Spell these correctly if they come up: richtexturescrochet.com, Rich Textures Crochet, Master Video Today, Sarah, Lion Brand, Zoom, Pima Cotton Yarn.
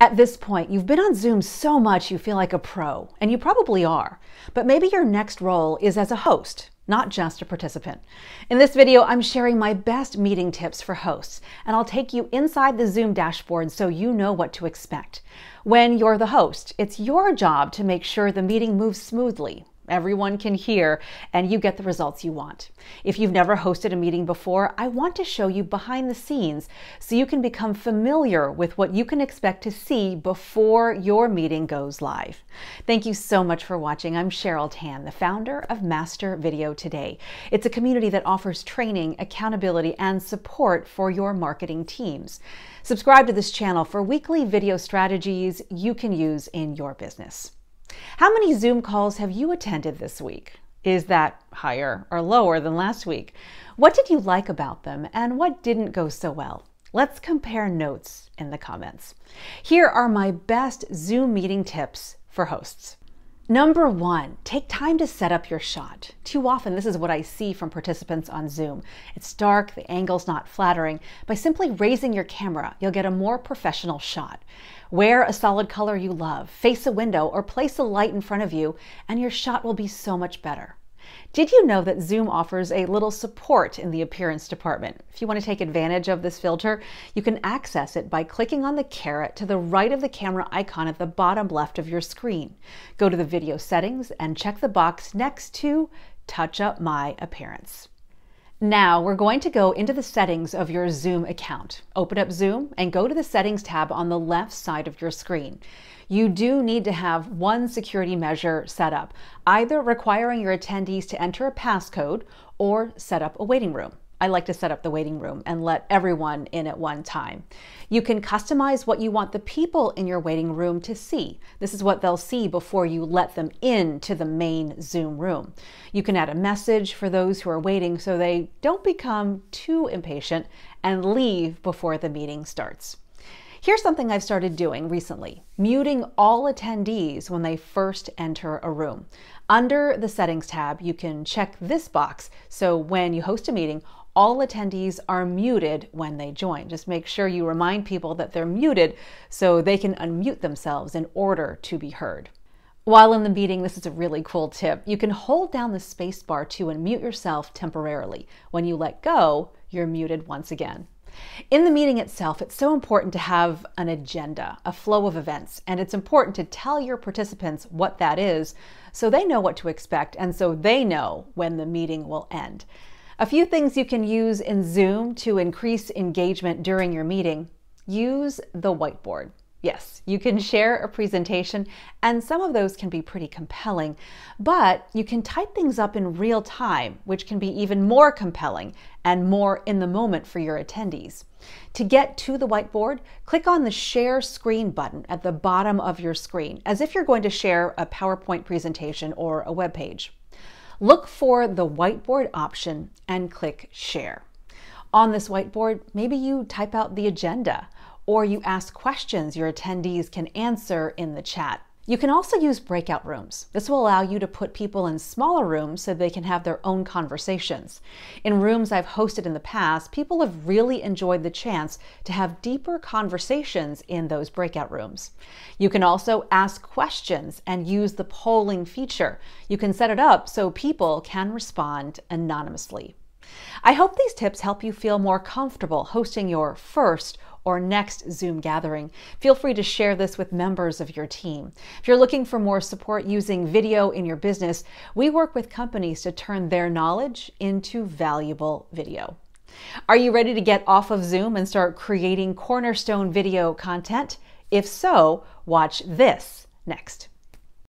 At this point, you've been on Zoom so much you feel like a pro, and you probably are, but maybe your next role is as a host, not just a participant. In this video, I'm sharing my best meeting tips for hosts, and I'll take you inside the Zoom dashboard so you know what to expect. When you're the host, it's your job to make sure the meeting moves smoothly, everyone can hear, and you get the results you want. If you've never hosted a meeting before, I want to show you behind the scenes so you can become familiar with what you can expect to see before your meeting goes live. Thank you so much for watching. I'm Cheryl Tan, the founder of Master Video Today. It's a community that offers training, accountability, and support for your marketing teams. Subscribe to this channel for weekly video strategies you can use in your business. How many Zoom calls have you attended this week? Is that higher or lower than last week? What did you like about them and what didn't go so well? Let's compare notes in the comments. Here are my best Zoom meeting tips for hosts. Number one, take time to set up your shot. Too often, this is what I see from participants on Zoom. It's dark, the angle's not flattering. By simply raising your camera, you'll get a more professional shot. Wear a solid color you love, face a window, or place a light in front of you, and your shot will be so much better. Did you know that Zoom offers a little support in the appearance department? If you want to take advantage of this filter, you can access it by clicking on the caret to the right of the camera icon at the bottom left of your screen. Go to the video settings and check the box next to Touch Up My Appearance. Now we're going to go into the settings of your Zoom account. Open up Zoom and go to the settings tab on the left side of your screen. You do need to have one security measure set up, either requiring your attendees to enter a passcode or set up a waiting room. I like to set up the waiting room and let everyone in at one time. You can customize what you want the people in your waiting room to see. This is what they'll see before you let them into the main Zoom room. You can add a message for those who are waiting so they don't become too impatient and leave before the meeting starts. Here's something I've started doing recently, muting all attendees when they first enter a room. Under the settings tab, you can check this box so when you host a meeting, all attendees are muted when they join. Just make sure you remind people that they're muted so they can unmute themselves in order to be heard. While in the meeting, this is a really cool tip. You can hold down the space bar to unmute yourself temporarily. When you let go, you're muted once again. In the meeting itself, it's so important to have an agenda, a flow of events, and it's important to tell your participants what that is so they know what to expect and so they know when the meeting will end. A few things you can use in Zoom to increase engagement during your meeting. Use the whiteboard. Yes, you can share a presentation, and some of those can be pretty compelling, but you can type things up in real time, which can be even more compelling and more in the moment for your attendees. To get to the whiteboard, click on the Share Screen button at the bottom of your screen, as if you're going to share a PowerPoint presentation or a web page. Look for the whiteboard option and click Share. On this whiteboard, maybe you type out the agenda, or you ask questions your attendees can answer in the chat. You can also use breakout rooms. This will allow you to put people in smaller rooms so they can have their own conversations. In rooms I've hosted in the past, people have really enjoyed the chance to have deeper conversations in those breakout rooms. You can also ask questions and use the polling feature. You can set it up so people can respond anonymously. I hope these tips help you feel more comfortable hosting your first or next Zoom gathering. Feel free to share this with members of your team. If you're looking for more support using video in your business, we work with companies to turn their knowledge into valuable video. Are you ready to get off of Zoom and start creating cornerstone video content? If so, watch this next.